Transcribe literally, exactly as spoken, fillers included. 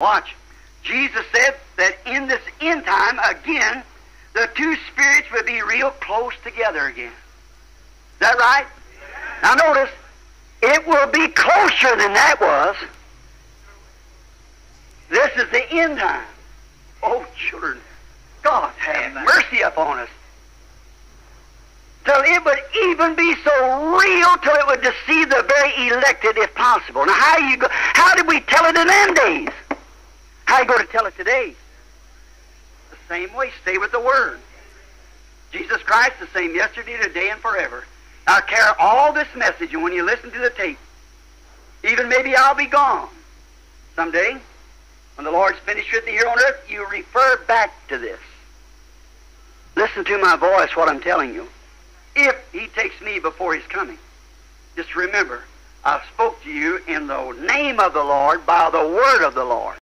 Watch. Jesus said that in this end time, again, the two spirits would be real close together again. Is that right? Now notice, it will be closer than that was. This is the end time. Oh, children, God have mercy upon us. Till it would even be so real till it would deceive the very elected if possible. Now how, you go, how did we tell it in them days? How are you going to tell it today? The same way. Stay with the Word. Jesus Christ, the same yesterday, today, and forever. I'll carry all this message, and when you listen to the tape, even maybe I'll be gone someday. When the Lord's finished with you here on earth, you refer back to this. Listen to my voice, what I'm telling you. If He takes me before His coming, just remember, I spoke to you in the name of the Lord by the word of the Lord.